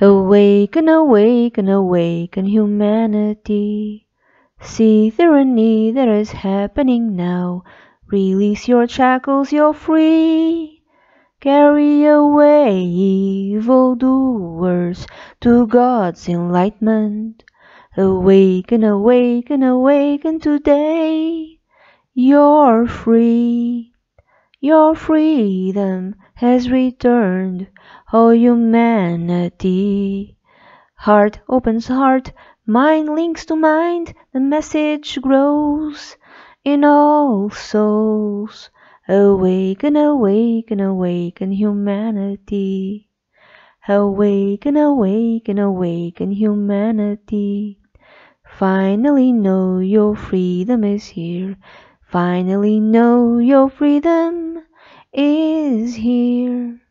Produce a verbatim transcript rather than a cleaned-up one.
Awaken, awaken, awaken humanity. See tyranny that is happening now. Release your shackles, you're free. Carry away evildoers to God's enlightenment. Awaken, awaken, awaken today. You're free. Your freedom has returned, O humanity. Heart opens heart, mind links to mind, the message grows in all souls. Awaken, awaken, awaken humanity. Awaken, awaken, awaken humanity. Finally know your freedom is here. Finally know your freedom is here.